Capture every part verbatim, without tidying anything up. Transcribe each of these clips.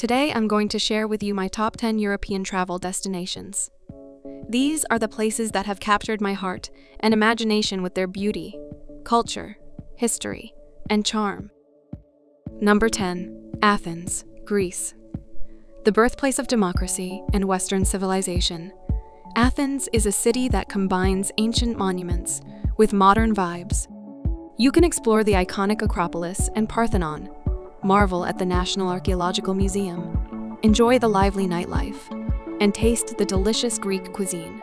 Today I'm going to share with you my top ten European travel destinations. These are the places that have captured my heart and imagination with their beauty, culture, history, and charm. Number ten. Athens, Greece. The birthplace of democracy and Western civilization, Athens is a city that combines ancient monuments with modern vibes. You can explore the iconic Acropolis and Parthenon, marvel at the National Archaeological Museum, enjoy the lively nightlife, and taste the delicious Greek cuisine.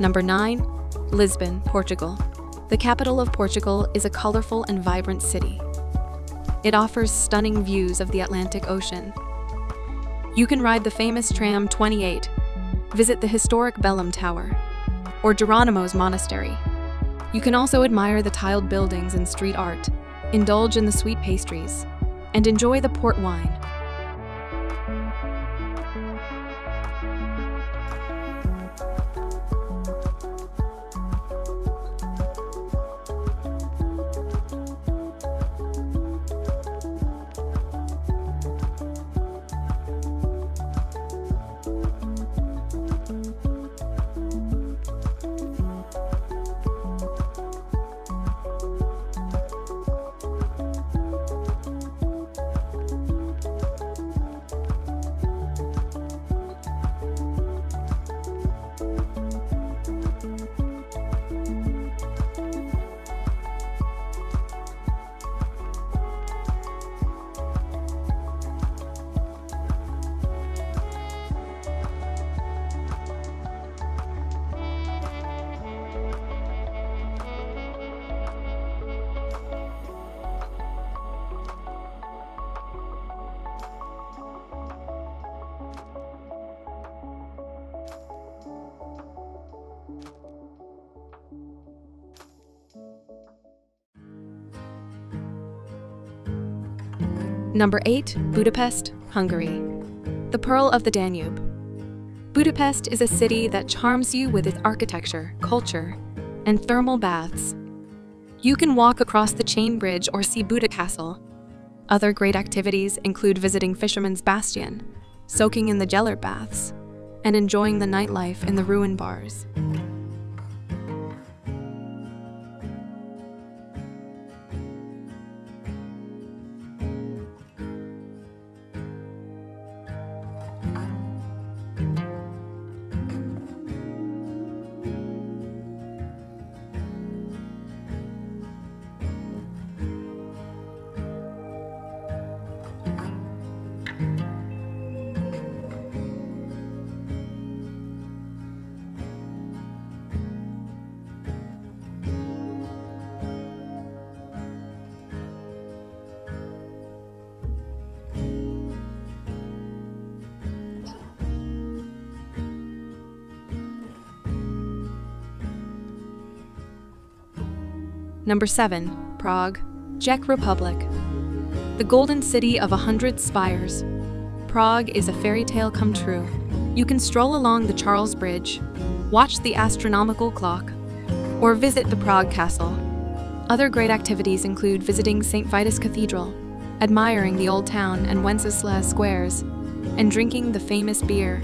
Number nine. Lisbon, Portugal. The capital of Portugal is a colorful and vibrant city. It offers stunning views of the Atlantic Ocean. You can ride the famous Tram twenty-eight, visit the historic Belém Tower, or Jerónimos Monastery. You can also admire the tiled buildings and street art, indulge in the sweet pastries, and enjoy the port wine. Number eight. Budapest, Hungary. The Pearl of the Danube. Budapest is a city that charms you with its architecture, culture, and thermal baths. You can walk across the Chain Bridge or see Buda Castle. Other great activities include visiting Fisherman's Bastion, soaking in the Gellért baths, and enjoying the nightlife in the ruin bars. Number seven. Prague, Czech Republic. The golden city of a hundred spires, Prague is a fairy tale come true. You can stroll along the Charles Bridge, watch the astronomical clock, or visit the Prague Castle. Other great activities include visiting Saint Vitus Cathedral, admiring the Old Town and Wenceslas squares, and drinking the famous beer.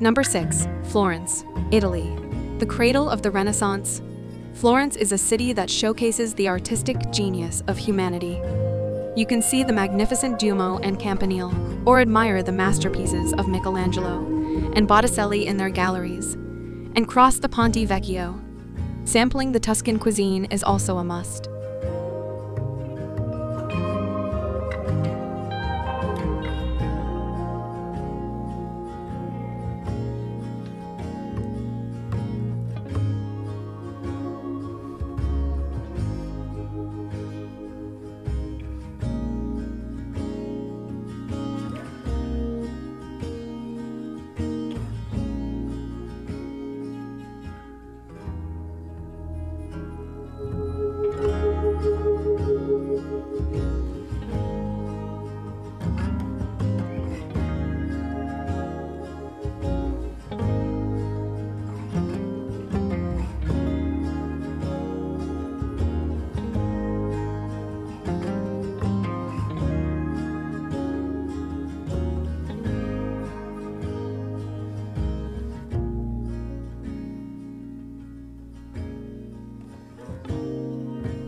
Number six. Florence, Italy. The cradle of the Renaissance. Florence is a city that showcases the artistic genius of humanity. You can see the magnificent Duomo and Campanile, or admire the masterpieces of Michelangelo and Botticelli in their galleries, and cross the Ponte Vecchio. Sampling the Tuscan cuisine is also a must.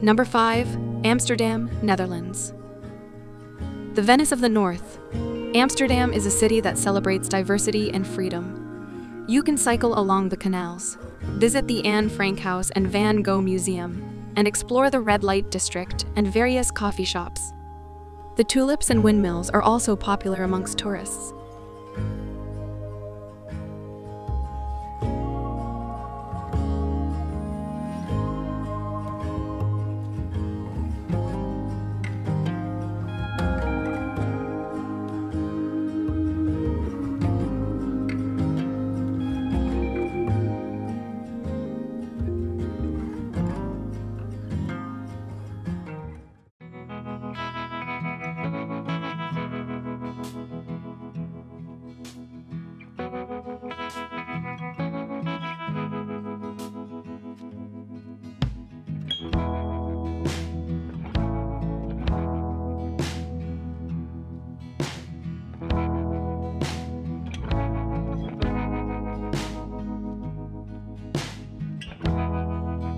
Number five. Amsterdam, Netherlands. The Venice of the North. Amsterdam is a city that celebrates diversity and freedom. You can cycle along the canals, visit the Anne Frank House and Van Gogh Museum, and explore the red light district and various coffee shops. The tulips and windmills are also popular amongst tourists.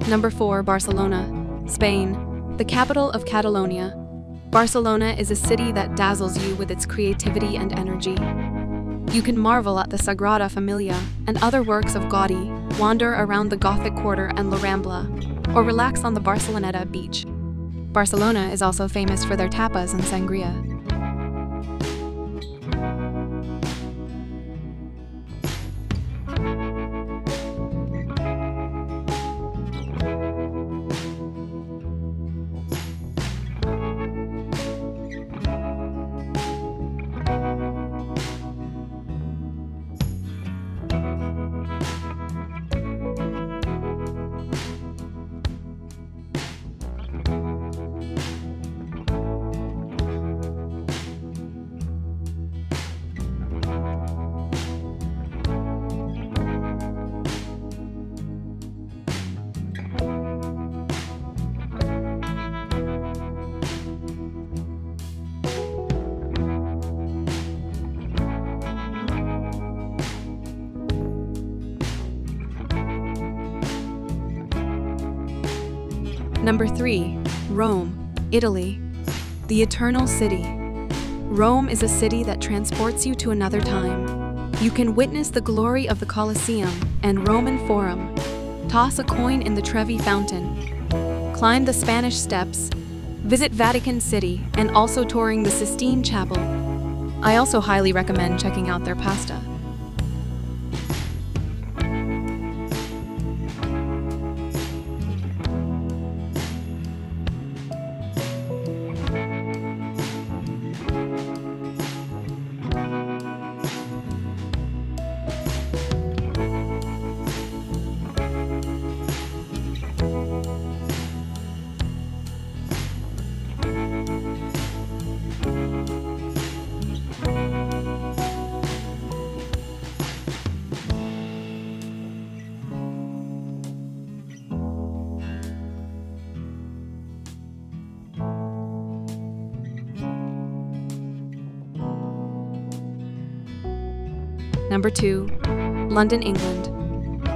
Number four. Barcelona, Spain, the capital of Catalonia. Barcelona is a city that dazzles you with its creativity and energy. You can marvel at the Sagrada Familia and other works of Gaudi, wander around the Gothic Quarter and La Rambla, or relax on the Barceloneta beach. Barcelona is also famous for their tapas and sangria. Number three. Rome, Italy. The Eternal City. Rome is a city that transports you to another time. You can witness the glory of the Colosseum and Roman Forum, toss a coin in the Trevi Fountain, climb the Spanish Steps, visit Vatican City, and also touring the Sistine Chapel. I also highly recommend checking out their pasta. Number two. London, England.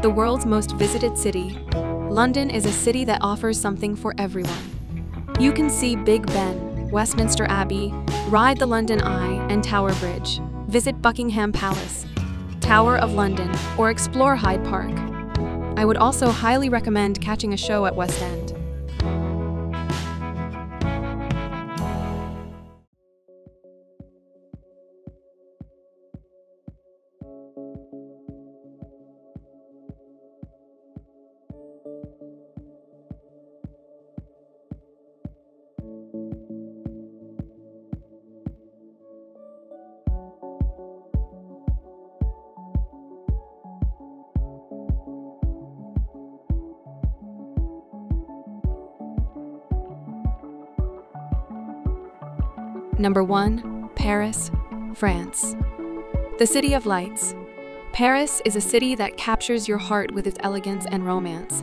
The world's most visited city, London is a city that offers something for everyone. You can see Big Ben, Westminster Abbey, ride the London Eye and Tower Bridge, visit Buckingham Palace, Tower of London, or explore Hyde Park. I would also highly recommend catching a show at West End. Number one, Paris, France. The City of Lights. Paris is a city that captures your heart with its elegance and romance.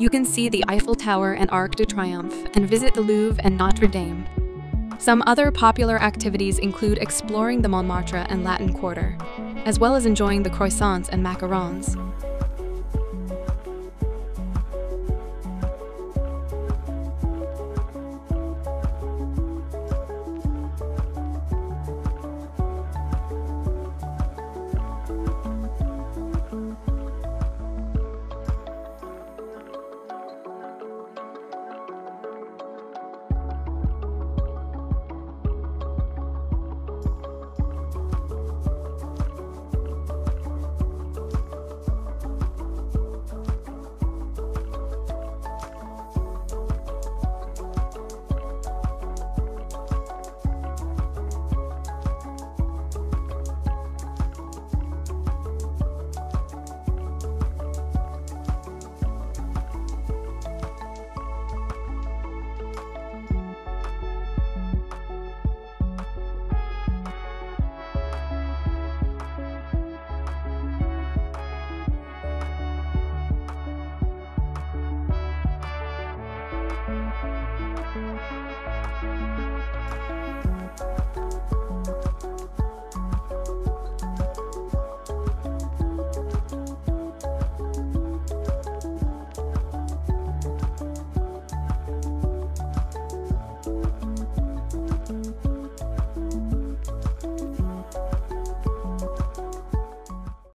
You can see the Eiffel Tower and Arc de Triomphe and visit the Louvre and Notre Dame. Some other popular activities include exploring the Montmartre and Latin Quarter, as well as enjoying the croissants and macarons.